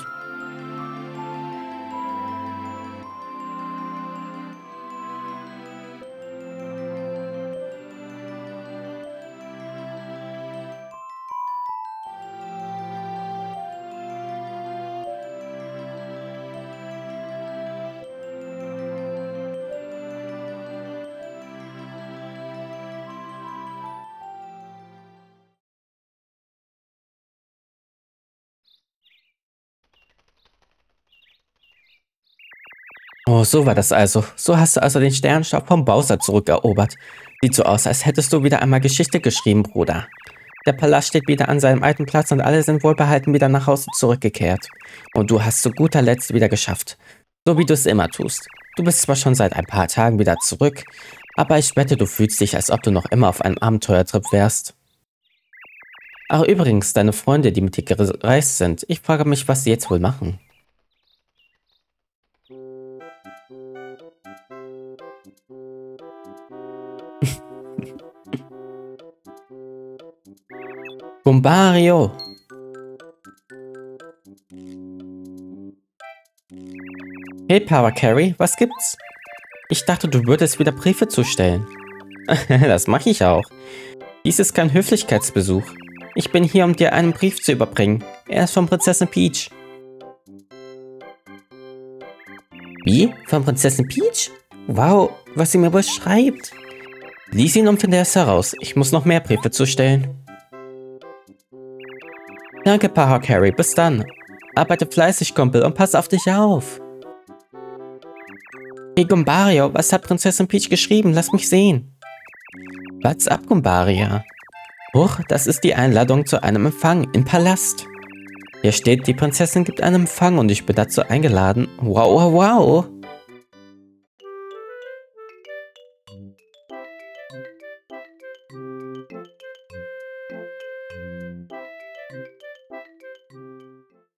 Oh, so war das also. So hast du also den Sternstab vom Bowser zurückerobert. Sieht so aus, als hättest du wieder einmal Geschichte geschrieben, Bruder. Der Palast steht wieder an seinem alten Platz und alle sind wohlbehalten wieder nach Hause zurückgekehrt. Und du hast zu guter Letzt wieder geschafft. So wie du es immer tust. Du bist zwar schon seit ein paar Tagen wieder zurück, aber ich wette, du fühlst dich, als ob du noch immer auf einem Abenteuertrip wärst. Ach übrigens, deine Freunde, die mit dir gereist sind, ich frage mich, was sie jetzt wohl machen. Goombario! Hey Parakarry, was gibt's? Ich dachte, du würdest wieder Briefe zustellen. Das mache ich auch. Dies ist kein Höflichkeitsbesuch. Ich bin hier, um dir einen Brief zu überbringen. Er ist von Prinzessin Peach. Wie? Von Prinzessin Peach? Wow, was sie mir wohl schreibt. Lies ihn und finde es heraus. Ich muss noch mehr Briefe zustellen. Danke, Parakarry. Bis dann. Arbeite fleißig, Kumpel, und pass auf dich auf. Hey, Goombario, was hat Prinzessin Peach geschrieben? Lass mich sehen. What's up, Goombario? Huch, das ist die Einladung zu einem Empfang im Palast. Hier steht, die Prinzessin gibt einen Empfang und ich bin dazu eingeladen. Wow, wow, wow.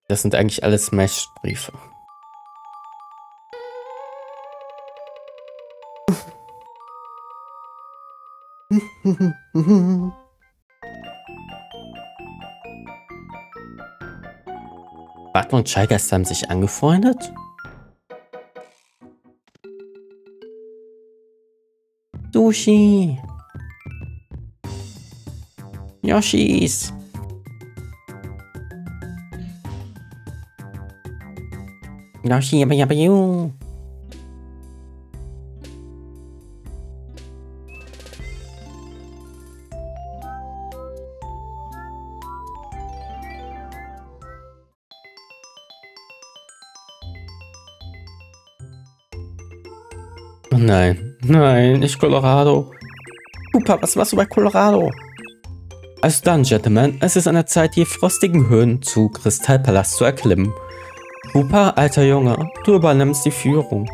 Das sind eigentlich alle Smash-Briefe. Bart und Scheigers haben sich angefreundet? Sushi! Yoshis! Yoshi, aber aber you! Nein, nein, nicht Kolorado. Koopa, was machst du bei Kolorado? Also dann, Gentlemen, es ist an der Zeit, die frostigen Höhen zu Kristallpalast zu erklimmen. Koopa, alter Junge, du übernimmst die Führung.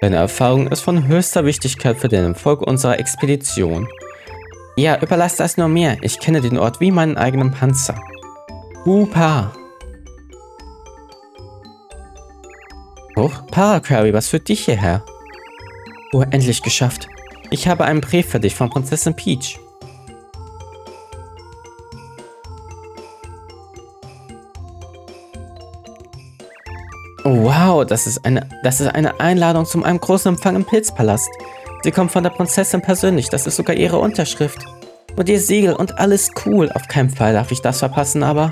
Deine Erfahrung ist von höchster Wichtigkeit für den Erfolg unserer Expedition. Ja, überlass das nur mir. Ich kenne den Ort wie meinen eigenen Panzer. Koopa. Huch, Parakarry, was führt dich hierher? Oh, endlich geschafft. Ich habe einen Brief für dich von Prinzessin Peach. Oh, wow, das ist eine, das ist eine Einladung zu einem großen Empfang im Pilzpalast. Sie kommt von der Prinzessin persönlich, das ist sogar ihre Unterschrift. Und ihr Siegel und alles cool. Auf keinen Fall darf ich das verpassen, aber...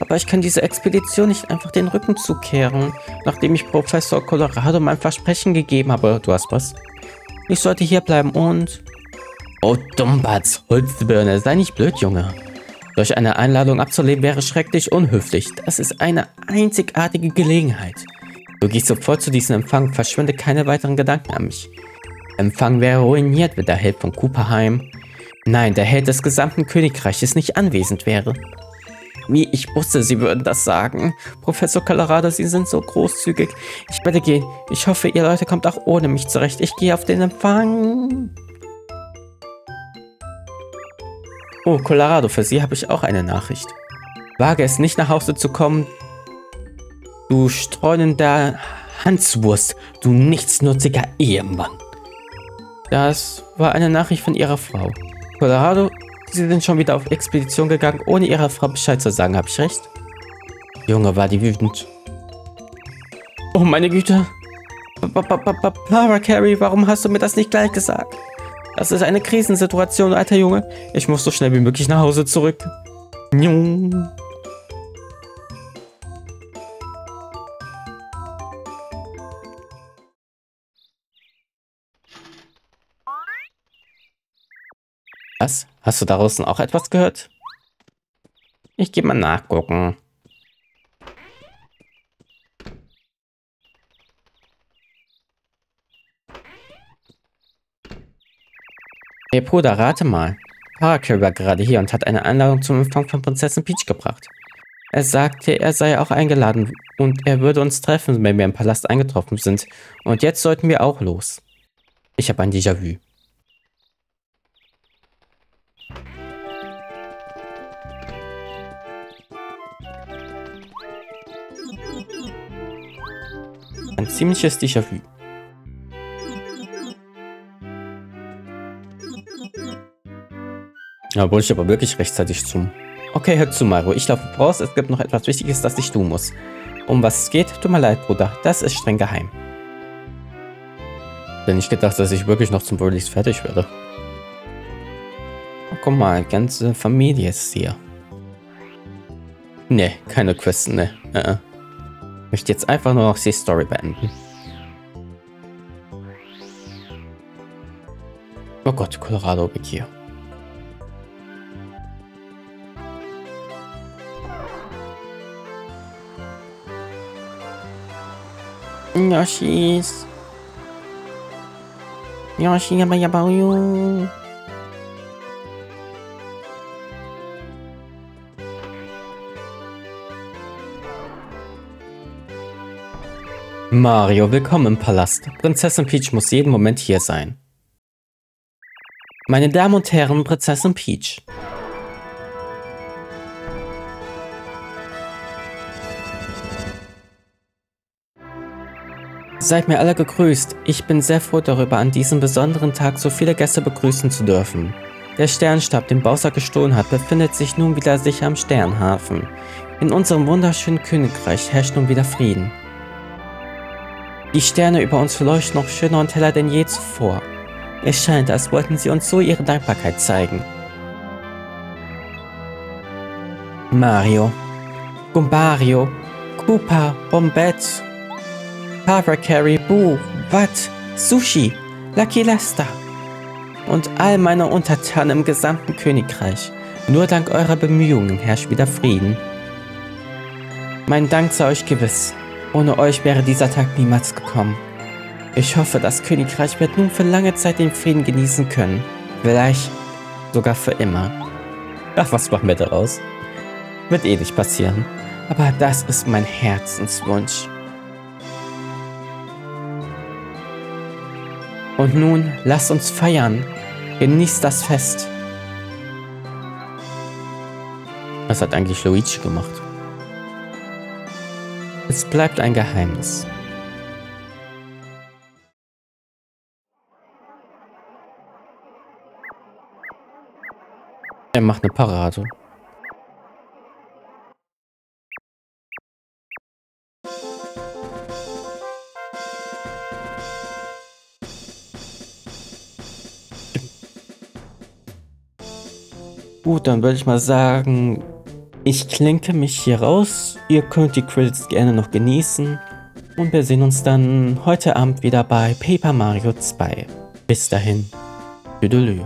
Aber ich kann dieser Expedition nicht einfach den Rücken zukehren, nachdem ich Professor Kolorado mein Versprechen gegeben habe. Du hast was? Ich sollte hier bleiben und... Oh, Dummbatz, Holzbirne, sei nicht blöd, Junge. Solch eine Einladung abzulehnen wäre schrecklich unhöflich. Das ist eine einzigartige Gelegenheit. Du gehst sofort zu diesem Empfang, verschwende keine weiteren Gedanken an mich. Der Empfang wäre ruiniert, wenn der Held von Koopa heim... Nein, der Held des gesamten Königreiches nicht anwesend wäre. Wie ich wusste, Sie würden das sagen. Professor Kolorado, Sie sind so großzügig. Ich werde gehen. Ich hoffe, ihr Leute kommt auch ohne mich zurecht. Ich gehe auf den Empfang. Oh, Kolorado, für Sie habe ich auch eine Nachricht. Wage es nicht, nach Hause zu kommen. Du streunender Hanswurst, du nichtsnutziger Ehemann. Das war eine Nachricht von Ihrer Frau. Kolorado... Sie sind schon wieder auf Expedition gegangen, ohne ihrer Frau Bescheid zu sagen. Habe ich recht? Junge, war die wütend. Oh, meine Güte. Parakarry, warum hast du mir das nicht gleich gesagt? Das ist eine Krisensituation, alter Junge. Ich muss so schnell wie möglich nach Hause zurück. Njung. Was? Hast du daraus auch etwas gehört? Ich gehe mal nachgucken. Hey Bruder, rate mal. Parakarry war gerade hier und hat eine Einladung zum Empfang von Prinzessin Peach gebracht. Er sagte, er sei auch eingeladen und er würde uns treffen, wenn wir im Palast eingetroffen sind. Und jetzt sollten wir auch los. Ich habe ein Déjà-vu. Ein ziemliches Déjà-vu. Obwohl ich aber wirklich rechtzeitig zoome. Okay, hör zu, Mario. Ich laufe raus. Es gibt noch etwas Wichtiges, das ich tun muss. Um was es geht, tut mir leid, Bruder. Das ist streng geheim. Denn ich gedacht, dass ich wirklich noch zum Release fertig werde. Oh, guck mal, ganze Familie ist hier. Ne, keine Quests, ne. Uh-uh. Ich möchte jetzt einfach nur noch die Story beenden. Oh Gott, Kolorado, weg hier. Yoshis. Yoshi, aber ja, Mario, willkommen im Palast. Prinzessin Peach muss jeden Moment hier sein. Meine Damen und Herren, Prinzessin Peach. Seid mir alle gegrüßt. Ich bin sehr froh darüber, an diesem besonderen Tag so viele Gäste begrüßen zu dürfen. Der Sternstab, den Bowser gestohlen hat, befindet sich nun wieder sicher am Sternhafen. In unserem wunderschönen Königreich herrscht nun wieder Frieden. Die Sterne über uns leuchten noch schöner und heller denn je zuvor. Es scheint, als wollten sie uns so ihre Dankbarkeit zeigen. Mario, Goombario, Koopa, Bombette, Parakarry, Boo, Watt, Sushi, Lucky Lester und all meine Untertanen im gesamten Königreich. Nur dank eurer Bemühungen herrscht wieder Frieden. Mein Dank sei euch gewiss. Ohne euch wäre dieser Tag niemals gekommen. Ich hoffe, das Königreich wird nun für lange Zeit den Frieden genießen können. Vielleicht sogar für immer. Ach, was machen wir daraus? Wird eh nicht passieren. Aber das ist mein Herzenswunsch. Und nun, lasst uns feiern. Genießt das Fest. Was hat eigentlich Luigi gemacht? Es bleibt ein Geheimnis. Er macht eine Parade. Gut, dann würde ich mal sagen, ich klinke mich hier raus. Ihr könnt die Credits gerne noch genießen. Und wir sehen uns dann heute Abend wieder bei Paper Mario zwei. Bis dahin. Tüdelü.